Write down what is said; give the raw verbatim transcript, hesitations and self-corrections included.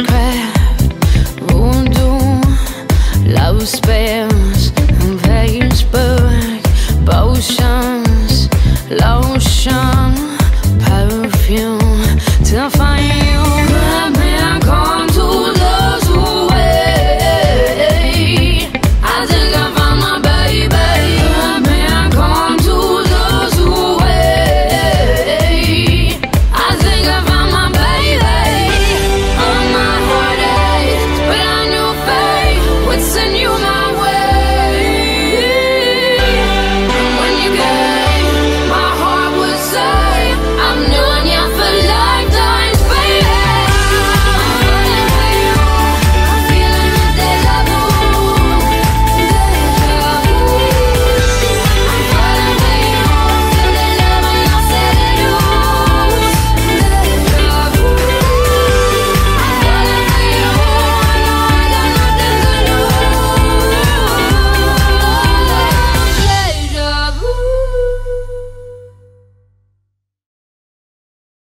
witchcraft, voodoo, love spell.